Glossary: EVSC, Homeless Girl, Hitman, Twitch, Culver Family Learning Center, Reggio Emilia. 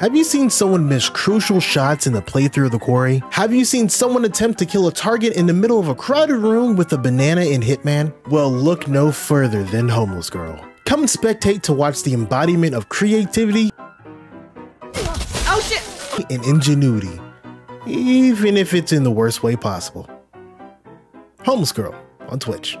Have you seen someone miss crucial shots in the playthrough of The Quarry? Have you seen someone attempt to kill a target in the middle of a crowded room with a banana in Hitman? Well, look no further than Homeless Girl. Come and spectate to watch the embodiment of creativity and ingenuity, even if it's in the worst way possible. Homeless Girl on Twitch.